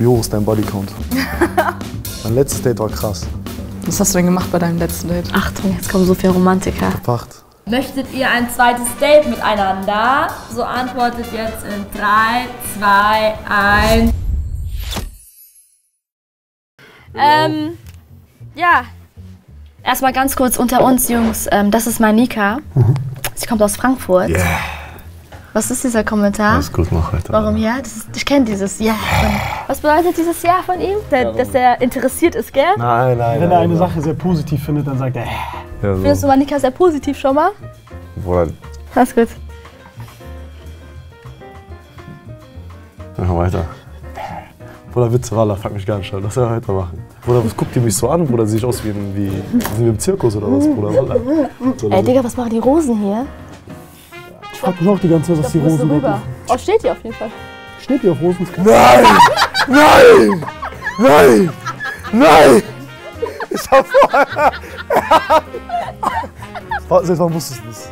Wie hoch ist dein Bodycount? Mein letztes Date war krass. Was hast du denn gemacht bei deinem letzten Date? Achtung, jetzt kommen so viele Romantiker. Verpacht. Möchtet ihr ein zweites Date miteinander? So antwortet jetzt in 3, 2, 1. Ja. Erstmal ganz kurz unter uns, Jungs. Das ist Manika. Mhm. Sie kommt aus Frankfurt. Yeah. Was ist dieser Kommentar? Alles gut noch heute. Warum ja? Das ist, ich kenne dieses Ja. Was bedeutet dieses Ja von ihm? Dass er interessiert ist, gell? Nein, nein. Wenn er eine Sache sehr positiv findet, dann sagt er ja, so. Findest du Manika sehr positiv schon mal? Boah. Alles gut. Mach weiter. Bruder, Witze, Walla, frag mich gar nicht, lass ja weitermachen. Bruder, was guckt ihr mich so an? Bruder, sehe ich aus wie, sind wir im Zirkus oder was, Bruder? Walla. Ey, Digga, was machen die Rosen hier? Ich frag mich auch die ganze Zeit, was die Rosen machen. Oh, steht die auf jeden Fall. Steht die auf Rosen? Nein! Nein! Nein! Nein! Ich hab vorher... Selbst wann wusstest du das?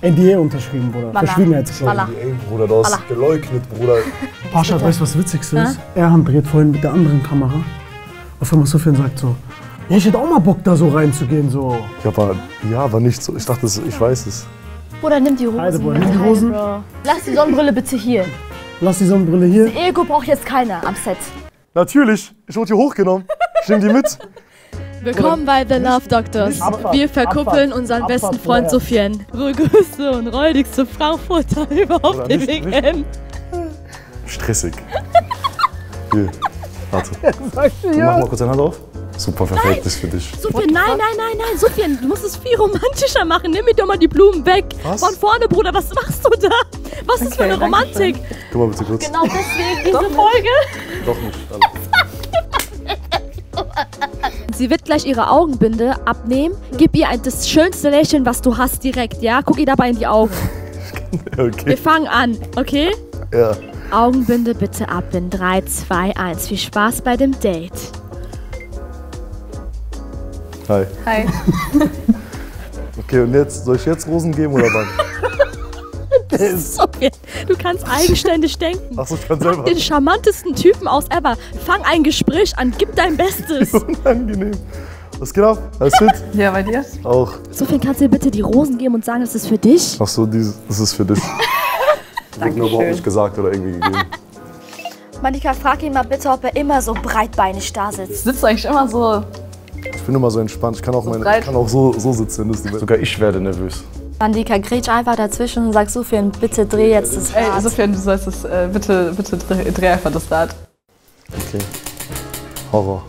NDA unterschrieben, Bruder. Verschwiegenheitsklausel. NDA, Bruder, du hast geleugnet, Bruder. Parshad, weißt du, was Witzigste ist? Erhan dreht vorhin mit der anderen Kamera. Auf einmal Soufiane sagt so, ja, ich hätte auch mal Bock, da so reinzugehen, so. Ja, aber nicht so. Ich dachte, ich weiß es. Bruder, nimm die Rosen. Also, Bruder, nimm die Rosen. Lass die Sonnenbrille bitte hier. Lass die Sonnenbrille hier. Das Ego braucht jetzt keiner am Set. Natürlich. Ich wurde hier hochgenommen. Ich nehm die mit. Willkommen bei The Love Doctors. Wir verkuppeln unseren besten Freund Soufiane. Grüße und räudigste Frankfurter überhaupt auf dem WM. Stressig. Hier, warte. Mach mal kurz deine Hand auf. Super, perfekt ist für dich. Soufiane, nein. Soufiane, du musst es viel romantischer machen. Nimm mir doch mal die Blumen weg. Was? Von vorne, Bruder, was machst du da? Was ist für eine Romantik? Guck mal bitte kurz. Genau deswegen diese Folge. Doch nicht. Sie wird gleich ihre Augenbinde abnehmen. Gib ihr das schönste Lächeln, was du hast, direkt, ja? Guck ihr dabei in die Augen. Okay. Wir fangen an, okay? Ja. Augenbinde bitte ab in 3, 2, 1. Viel Spaß bei dem Date. Hi. Hi. Okay, und jetzt, soll ich jetzt Rosen geben oder wann? Das ist so weird. Du kannst eigenständig denken. Ach so, ich kann selber. Mach den charmantesten Typen aus ever. Fang ein Gespräch an, gib dein Bestes. Unangenehm. Was geht ab? Alles fit? Ja, bei dir? Auch. Soufiane, kannst du dir bitte die Rosen geben und sagen, das ist für dich? Ach so, das ist für dich. Das wird mir überhaupt nicht gesagt oder irgendwie gegeben. Manika, frag ihn mal bitte, ob er immer so breitbeinig da sitzt. Sitzt eigentlich immer so... Ich bin immer so entspannt. Ich kann auch, so sitzen. Sogar ich werde nervös. Manika, grätsch einfach dazwischen und sag Soufiane, bitte dreh jetzt das Rad. Ey, Soufiane, du sollst das, bitte dreh einfach das Rad. Okay. Horror.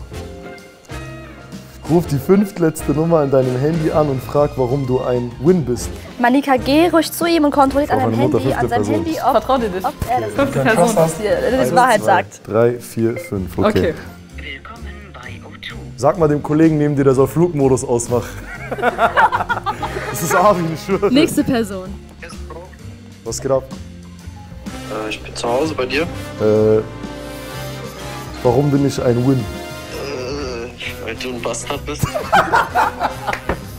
Ruf die 5. letzte Nummer in deinem Handy an und frag, warum du ein Win bist. Manika, geh ruhig zu ihm und kontrolliert an seinem Handy, ob er das 50 Personen, dass die Wahrheit sagt. 3, 4, 5, okay. Willkommen bei O2. Sag mal dem Kollegen neben dir, der soll Flugmodus ausmachen. Das ist Arwin, ich schwöre. Nächste Person. Was geht ab? Ich bin zu Hause bei dir. Warum bin ich ein Win? Weil du ein Bastard bist.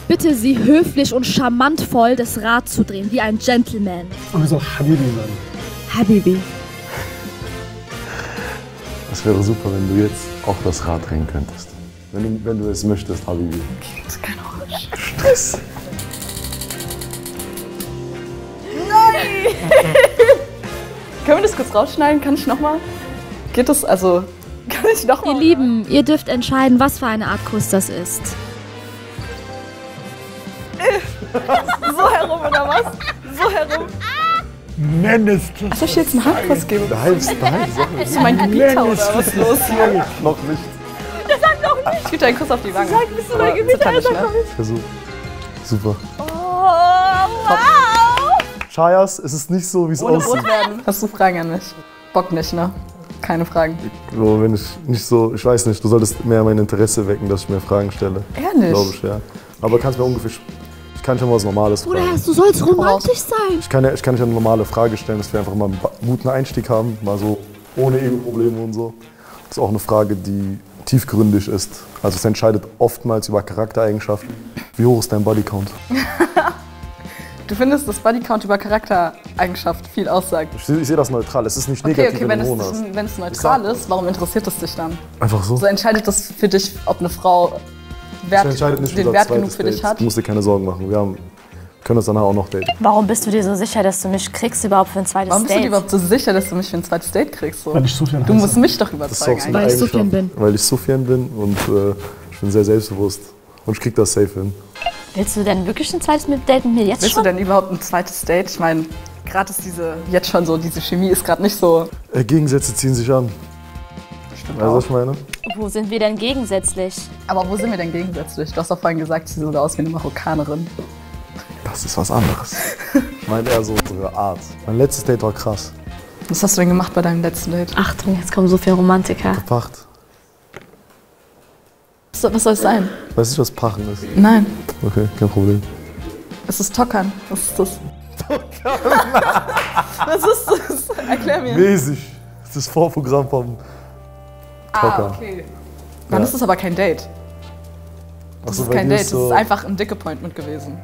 Bitte sie höflich und charmantvoll das Rad zu drehen, wie ein Gentleman. Und so Habibi sagen. Habibi. Das wäre super, wenn du jetzt auch das Rad drehen könntest. Wenn du es möchtest, Habibi. Okay, das kann auch nicht. Stress. Können wir das kurz rausschneiden? Kann ich nochmal? Geht das? Also, kann ich nochmal? Ihr Lieben, ihr dürft entscheiden, was für eine Art Kuss das ist. So herum, oder was? So herum. Nenn es das. Ach, soll ich jetzt einen Handkuss geben? Nein. Ist mein Gebieter oder was ist los? Noch nicht. Der sagt noch nicht. Ich gebe dir einen Kuss auf die Wange. Sag, bist du mein Gebieter? Er sagt noch nicht. Versuch. Super. Oh, wow. Chayas, es ist nicht so, wie es aussieht. Rot werden. Hast du Fragen an mich? Bock nicht, ne? Keine Fragen. So, wenn ich nicht so, ich weiß nicht, du solltest mehr mein Interesse wecken, dass ich mir Fragen stelle. Ehrlich? Glaube ich, ja. Aber kannst mir ungefähr, ich kann schon mal was Normales fragen. Bruder, du sollst romantisch sein. Ich kann nicht eine normale Frage stellen, dass wir einfach mal einen guten Einstieg haben, mal so ohne Ego-Probleme und so. Das ist auch eine Frage, die tiefgründig ist. Also es entscheidet oftmals über Charaktereigenschaften. Wie hoch ist dein Bodycount? Du findest, dass Bodycount über Charaktereigenschaft viel aussagt? Ich sehe das neutral, es ist nicht negativ, okay, wenn es neutral ist, warum interessiert es dich dann? Einfach so. So entscheidet das für dich, ob eine Frau den Wert genug für dich hat? Du musst dir keine Sorgen machen, wir können uns danach auch noch daten. Warum bist du dir so sicher, dass du mich kriegst überhaupt für ein zweites Date? Warum bist du dir überhaupt so sicher, dass du mich für ein zweites Date kriegst? So? Weil ich Soufiane heiße. Du musst mich doch überzeugen. Das ist auch so eine Eigenschaft, weil ich Soufiane bin. Weil ich Soufiane bin und ich bin sehr selbstbewusst. Und ich krieg das safe hin. Willst du denn wirklich ein zweites Date mit mir jetzt schon? Willst du denn überhaupt ein zweites Date? Ich meine, gerade ist diese Chemie ist gerade nicht so. Gegensätze ziehen sich an. Stimmt. Weißt du, was ich meine? Wo sind wir denn gegensätzlich? Aber wo sind wir denn gegensätzlich? Du hast doch vorhin gesagt, sie sieht aus wie eine Marokkanerin. Das ist was anderes. Ich meine eher so unsere Art. Mein letztes Date war krass. Was hast du denn gemacht bei deinem letzten Date? Achtung, jetzt kommen so viele Romantiker. Gepacht. Was soll es sein? Weißt du, was Pachen ist? Nein. Okay, kein Problem. Es ist Tockern. Was ist das? Tockern? Was ist das? Erklär mir. Mäßig. Das ist Vorprogramm vom Tockern. Ah, okay. Dann ist das aber kein Date. Das ist kein Date, das ist einfach ein Dick-Appointment gewesen.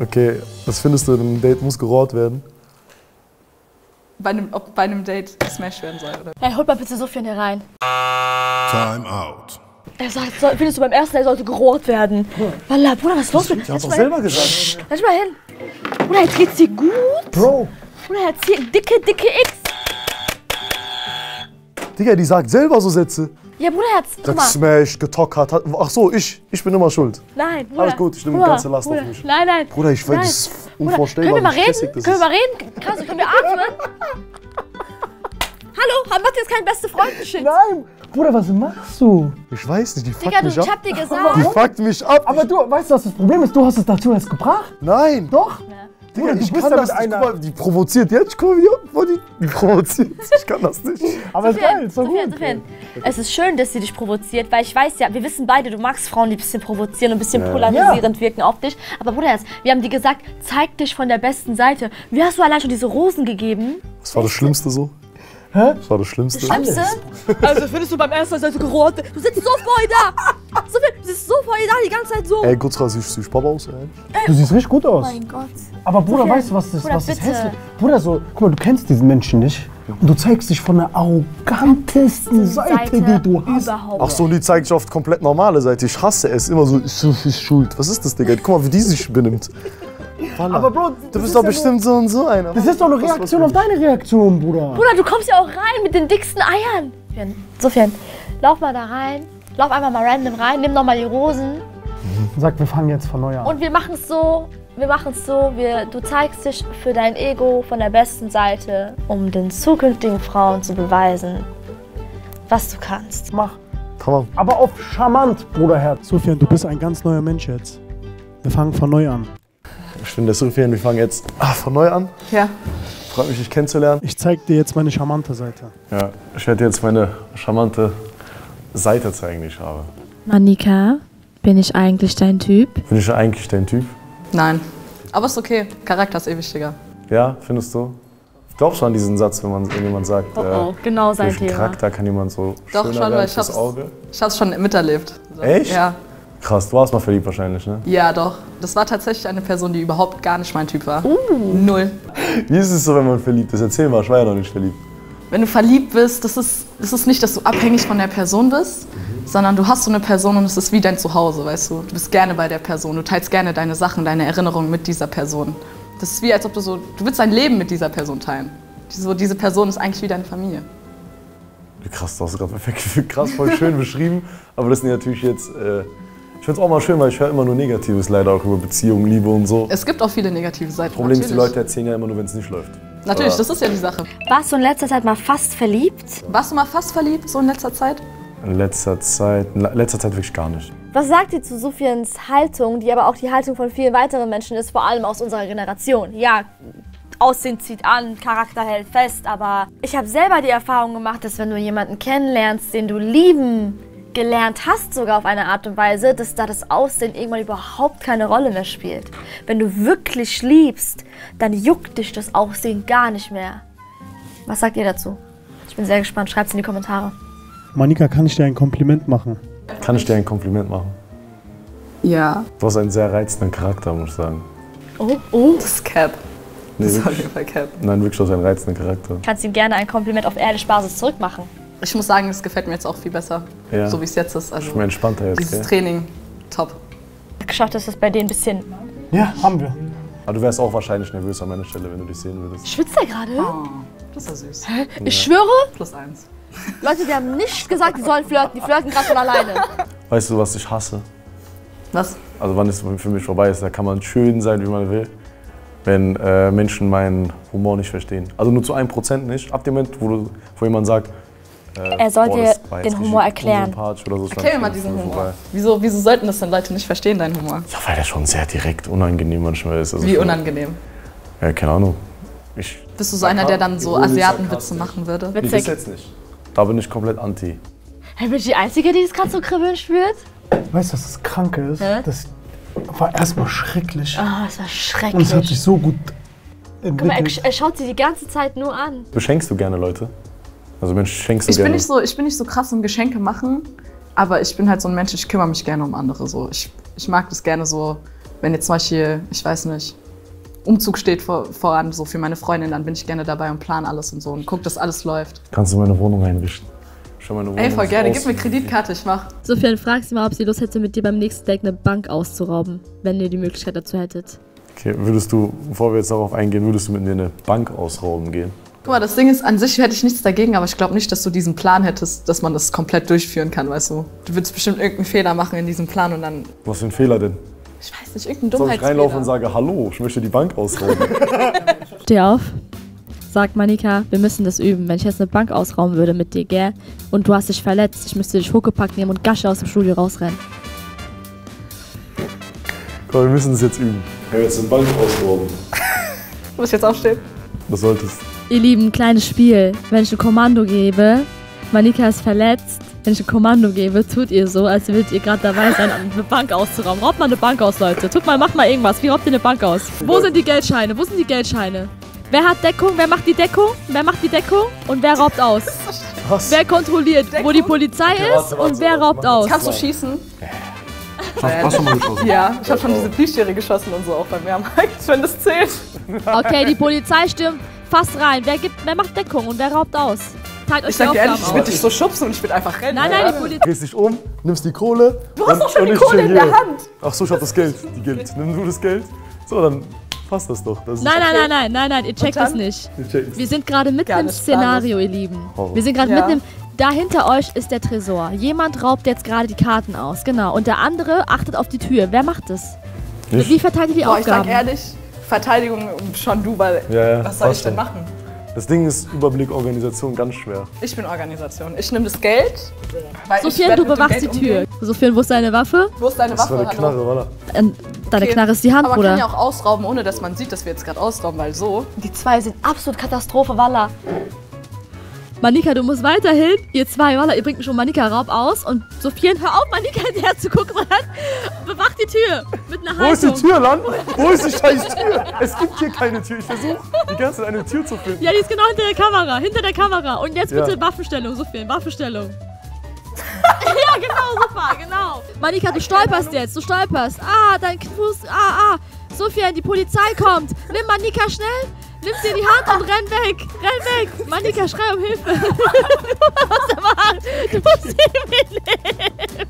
Okay, was findest du, ein Date muss gerollt werden? Ob bei einem Date Smash werden soll, oder? Hey, holt mal bitte Soufiane hier rein. Time out. Er sagt, findest du beim ersten, er sollte gerollt werden. Wallah, Bruder, was ist los mit dir? Ich hab's doch selber gesagt. Lass mal hin. Bruder, jetzt geht's dir gut? Bro. Bruder, jetzt hier dicke X. Digga, die sagt selber so Sätze. Ja, Bruder, guck mal. Smash, getockert. Ach so, ich bin immer schuld. Nein, Bruder. Alles gut, ich nehme die ganze Last auf mich. Nein, nein. Bruder, ich finde das unvorstellbar. Können wir mal reden? Können wir mal reden? Kannst du mir atmen? Hallo, macht jetzt kein beste Freundenschild. Nein, Bruder, was machst du? Ich weiß nicht, die fuckt mich ab. Digga, ich hab dir gesagt. Die fuckt mich ab. Aber du, weißt du, was das Problem ist? Du hast es dazu erst gebracht. Nein. Doch. Ja. Digga, Bruder, ich kann das nicht. Guck mal, die provoziert jetzt. Guck mal, die provoziert. Ich kann das nicht. Aber es ist geil, so gut. Es ist schön, dass sie dich provoziert, weil ich weiß ja, wir wissen beide, du magst Frauen, die ein bisschen provozieren und ein bisschen polarisierend wirken auf dich. Aber Bruder, wir haben dir gesagt, zeig dich von der besten Seite. Wie hast du allein schon diese Rosen gegeben? Was war das Schlimmste so? Hä? Das war das Schlimmste. Das Schlimmste? Also findest du beim ersten Mal so gerollt. Du sitzt so voll da! Du sitzt so voll da, die ganze Zeit so. Ey, kurz raus, siehst du Papa aus, ey? Du siehst richtig gut aus. Oh mein Gott. Aber Bruder, weißt du, was ist hässlich? Bruder, guck mal, du kennst diesen Menschen nicht. Und du zeigst dich von der arrogantesten Seite, die du hast. Überhaupt. Ach so, die zeigt sich oft komplett normale Seite. Ich hasse es. Immer so, ich ist schuld. Was ist das, Digga? Guck mal, wie die sich benimmt. Walla. Aber Bro, du bist doch bestimmt so und so einer. Das ist doch eine Reaktion auf deine Reaktion, Bruder. Bruder, du kommst ja auch rein mit den dicksten Eiern. Soufiane, lauf mal da rein. Lauf einfach mal random rein. Nimm nochmal die Rosen. Sag, wir fangen jetzt von neu an. Und wir machen es so. Wir machen es so, du zeigst dich für dein Ego von der besten Seite, um den zukünftigen Frauen zu beweisen, was du kannst. Mach. Komm. Aber auf charmant, Bruderherz. Soufiane, du bist ein ganz neuer Mensch jetzt. Wir fangen von neu an. Ich finde das Soufiane, wir fangen jetzt von neu an. Ja. Freut mich, dich kennenzulernen. Ich zeig dir jetzt meine charmante Seite. Ja, ich werde jetzt meine charmante Seite zeigen, die ich habe. Manika, bin ich eigentlich dein Typ? Bin ich eigentlich dein Typ? Nein, aber ist okay. Charakter ist eh wichtiger. Ja, findest du? Ich glaube schon an diesen Satz, wenn man irgendjemand sagt, genau sein Thema. Charakter kann jemand so schöner werden als das Auge. Ich hab's schon miterlebt. So. Echt? Ja. Krass, du warst mal verliebt wahrscheinlich, ne? Ja, doch. Das war tatsächlich eine Person, die überhaupt gar nicht mein Typ war. Null. Wie ist es so, wenn man verliebt ist? Erzähl mal, ich war ja noch nicht verliebt. Wenn du verliebt bist, das ist nicht, dass du abhängig von der Person bist, sondern du hast so eine Person und es ist wie dein Zuhause, weißt du. Du bist gerne bei der Person, du teilst gerne deine Sachen, deine Erinnerungen mit dieser Person. Das ist wie, als ob du willst dein Leben mit dieser Person teilen. Diese Person ist eigentlich wie deine Familie. Krass, das hast du gerade perfekt, voll schön beschrieben, aber das sind natürlich jetzt, ich finde es auch mal schön, weil ich höre immer nur Negatives leider auch über Beziehungen, Liebe und so. Es gibt auch viele negative Seiten. Das Problem ist, die Leute erzählen ja immer nur, wenn es nicht läuft. Natürlich, das ist ja die Sache. Warst du in letzter Zeit mal fast verliebt? Warst du mal fast verliebt, so in letzter Zeit? In letzter Zeit wirklich gar nicht. Was sagt ihr zu Soufianes Haltung, die aber auch die Haltung von vielen weiteren Menschen ist, vor allem aus unserer Generation? Ja, Aussehen zieht an, Charakter hält fest, aber ich habe selber die Erfahrung gemacht, dass wenn du jemanden kennenlernst, den du lieben gelernt hast, sogar auf eine Art und Weise, dass da das Aussehen irgendwann überhaupt keine Rolle mehr spielt. Wenn du wirklich liebst, dann juckt dich das Aussehen gar nicht mehr. Was sagt ihr dazu? Ich bin sehr gespannt, schreibt es in die Kommentare. Manika, kann ich dir ein Kompliment machen? Kann ich dir ein Kompliment machen? Ja. Du hast einen sehr reizenden Charakter, muss ich sagen. Oh. Das ist Cap. Nee, das ist auf jeden Fall Cap. Nein, wirklich auch ein reizender Charakter. Kannst ihm gerne ein Kompliment auf ehrliche Basis zurückmachen. Ich muss sagen, es gefällt mir jetzt auch viel besser, ja. So wie es jetzt ist. Also ich bin entspannter jetzt. Dieses Training, top. Geschafft ist das bei denen ein bisschen. Ja, haben wir. Aber du wärst auch wahrscheinlich nervös an meiner Stelle, wenn du dich sehen würdest. Schwitzt er gerade? Oh, das ist ja süß. Hä? Ich schwöre? +1. Leute, die haben nicht gesagt, die sollen flirten. Die flirten gerade von alleine. Weißt du, was ich hasse? Was? Also wann es für mich vorbei ist, da kann man schön sein, wie man will. Wenn Menschen meinen Humor nicht verstehen. Also nur zu 1% nicht. Ab dem Moment, wo jemand sagt, er sollte den Humor erklären. So, erklär mir mal diesen Humor. Wieso sollten das denn Leute nicht verstehen, deinen Humor? Ja, weil der schon sehr direkt unangenehm manchmal ist. Also wie unangenehm? Ja, keine Ahnung. Bist du so einer, der dann so Asiatenwitze machen würde? Witzig. Nee, das jetzt nicht. Da bin ich komplett anti. Hey, bin ich die Einzige, die das gerade so kribbeln spürt? Weißt du, was das Kranke ist? Hä? Das war erstmal schrecklich. Oh, das war schrecklich. Und es hat sich so gut entwickelt. Er schaut sie die ganze Zeit nur an. Beschenkst du gerne Leute? Also Mensch, schenkst du gerne? Ich bin nicht so krass im Geschenke machen, aber ich bin halt so ein Mensch, ich kümmere mich gerne um andere. So. Ich mag das gerne so, wenn jetzt zum Beispiel, ich weiß nicht, Umzug steht voran, so für meine Freundin, dann bin ich gerne dabei und plan alles und so und guck, dass alles läuft. Kannst du meine Wohnung einrichten? Ey, voll gerne, gib mir Kreditkarte, ich mach. Soufiane, frag sie mal, ob sie Lust hätte, mit dir beim nächsten Date eine Bank auszurauben, wenn ihr die Möglichkeit dazu hättet. Okay, würdest du, bevor wir jetzt darauf eingehen, würdest du mit mir eine Bank ausrauben gehen? Guck mal, das Ding ist, an sich hätte ich nichts dagegen, aber ich glaube nicht, dass du diesen Plan hättest, dass man das komplett durchführen kann, weißt du. Du würdest bestimmt irgendeinen Fehler machen in diesem Plan und dann... Was für ein Fehler denn? Ich weiß nicht, irgendein Dummheitsfehler. Soll ich reinlaufen und sage, hallo, ich möchte die Bank ausrauben? Steh auf. Sagt Manika, wir müssen das üben. Wenn ich jetzt eine Bank ausrauben würde mit dir, gell? Und du hast dich verletzt, ich müsste dich Huckepack nehmen und Gasche aus dem Studio rausrennen. Komm, wir müssen das jetzt üben. Hey, wir jetzt eine Bank ausrauben. Du musst jetzt aufstehen. Das solltest. Ihr Lieben, kleines Spiel. Wenn ich ein Kommando gebe, Manika ist verletzt. Wenn ich ein Kommando gebe, tut ihr so, als würdet ihr gerade dabei sein, eine Bank auszurauben. Raubt mal eine Bank aus, Leute. Tut mal, macht mal irgendwas. Wie raubt ihr eine Bank aus? Wo sind die Geldscheine? Wo sind die Geldscheine? Wer hat Deckung? Wer macht die Deckung? Wer macht die Deckung? Und wer raubt aus? Was? Wer kontrolliert, Deckung? Wo die Polizei ist und wer raubt aus? Kannst du schießen? Hast du mal geschossen? Ja, ich habe schon diese Plüschtiere geschossen und so auch beim Mehrmarkt, wenn das zählt. Okay, die Polizei stimmt. Fast rein. Wer macht Deckung und wer raubt aus? Teilt euch ich sag dir ehrlich, ich würde dich so schubsen und ich würde einfach rennen. Nein, nein, die Polizei. Drehst dich um, nimmst die Kohle. Du hast doch schon die Kohle in der Hand. Ach so, ich hab das Geld. Die Geld. Nimm du das Geld. So, dann. Passt das doch. Das nein, nein, nein, nein, nein, nein, ihr checkt das nicht. Wir sind gerade mitten im Szenario, ihr Lieben. Wir sind gerade mitten im... Da hinter euch ist der Tresor. Jemand raubt jetzt gerade die Karten aus, genau. Und der andere achtet auf die Tür. Wer macht das? Ich? Wie verteidigt ihr die Aufgaben? Ich sag ehrlich, Verteidigung schon du, weil ja, was soll ich denn machen? Das Ding ist Überblick Organisation ganz schwer. Ich bin Organisation. Ich nehme das Geld. Soufiane, du bewachst die Tür. Soufiane, wo ist deine Waffe? Wo ist deine Waffe? Das war eine Knarre, voilà. Deine Knarre ist die Hand, Bruder. Aber man kann ja auch ausrauben, ohne dass man sieht, dass wir jetzt gerade ausrauben, weil so. Die zwei sind absolut Katastrophe, Walla. Manika, du musst weiterhin. Ihr zwei, Walla, ihr bringt schon Manika-Raub aus. Und Soufiane, hör auf, Manika hinterher zu gucken. Bewacht die Tür mit einer Haltung. Wo ist die Tür, Lan? Wo ist die scheiß Tür? Es gibt hier keine Tür. Ich versuche, die ganze Zeit eine Tür zu finden. Ja, die ist genau hinter der Kamera. Hinter der Kamera. Und jetzt bitte Waffenstellung, Soufiane. Waffenstellung. Ja, genau, super, genau. Manika, du stolperst jetzt. Du stolperst. Ah, dein Fuß. Ah, ah. Soufiane, die Polizei kommt. Nimm Manika schnell. Nimm dir die Hand und renn weg! Renn weg! Manika, schrei um Hilfe! Du musst sie mir nehmen!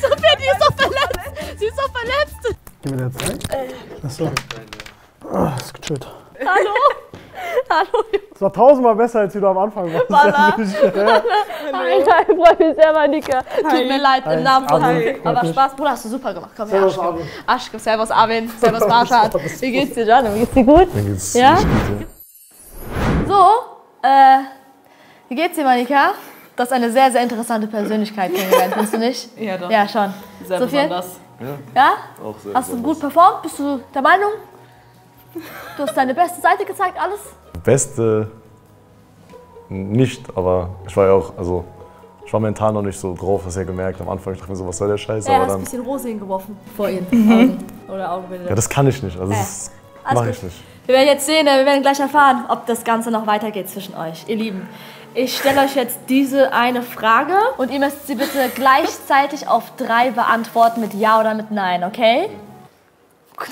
Soufiane, die ist doch verletzt! Sie ist doch verletzt! Gib mir der Zeit. Achso. Oh, das ist gechillt. Hallo? Hallo? Das war 1000-mal besser, als wie du am Anfang warst. Walla! Ich freue mich sehr, Manika. Tut mir leid, im Namen von Arwin. Aber Spaß, Bruder, hast du super gemacht. Komm her, Arschke. Servus, Arwin. Servus, Parshad. Wie geht's dir, John? Wie geht's dir gut? Mir geht's nicht gut, ja. So, wie geht's dir, Manika? Du hast eine sehr, sehr interessante Persönlichkeit kennengelernt, findest du nicht? Ja, doch. Ja, schon. Sehr besonders. Ja? Auch sehr. Hast du gut performt? Bist du der Meinung? Du hast deine beste Seite gezeigt, alles? Beste nicht, aber ich war ja auch, also ich war mental noch nicht so drauf, hast du ja gemerkt. Am Anfang dachte ich mir so, was soll der Scheiß? Ja, du hast ein bisschen Rose hingeworfen vor ihren Augen oder Augenbinde. Ja, das kann ich nicht, also das mache ich nicht. Wir werden jetzt sehen, wir werden gleich erfahren, ob das Ganze noch weitergeht zwischen euch, ihr Lieben. Ich stelle euch jetzt diese eine Frage und ihr müsst sie bitte gleichzeitig auf 3 beantworten mit Ja oder mit Nein, okay? Gut,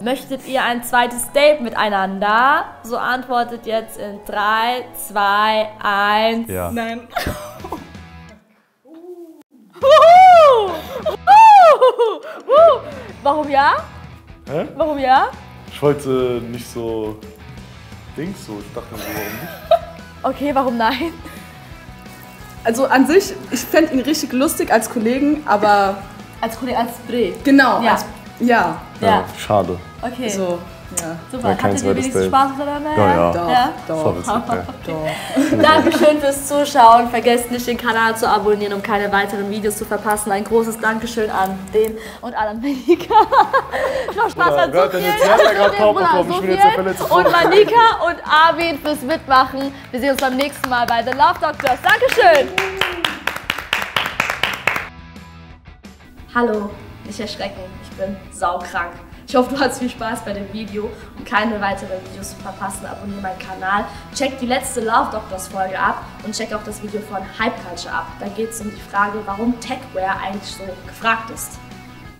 Möchtet ihr ein zweites Date miteinander? So antwortet jetzt in 3, 2, 1. Ja. Nein. Warum ja? Hä? Warum ja? Ich wollte nicht so Dings so. Ich dachte mir so, warum nicht? Okay, warum nein? Also an sich, ich fände ihn richtig lustig als Kollegen, aber... Als Kollege, als Bree. Genau. Ja. Als, ja. Ja. Ja. Schade. Okay. So, ja. Super. Ja, hattet ihr wenigstens Spaß miteinander? Ja, ja. Ja? Doch. Doch. Doch. Doch. Dankeschön fürs Zuschauen. Vergesst nicht, den Kanal zu abonnieren, um keine weiteren Videos zu verpassen. Ein großes Dankeschön an den und an Manika. Noch Spaß an Soufiane und Manika und Arwin fürs Mitmachen. Wir sehen uns beim nächsten Mal bei The Love Doctors. Dankeschön. Hallo, nicht erschrecken, ich bin saukrank. Ich hoffe, du hattest viel Spaß bei dem Video. Um keine weiteren Videos zu verpassen, abonniere meinen Kanal, check die letzte Love Doctors Folge ab und check auch das Video von Hype Culture ab. Da geht es um die Frage, warum Techwear eigentlich so gefragt ist.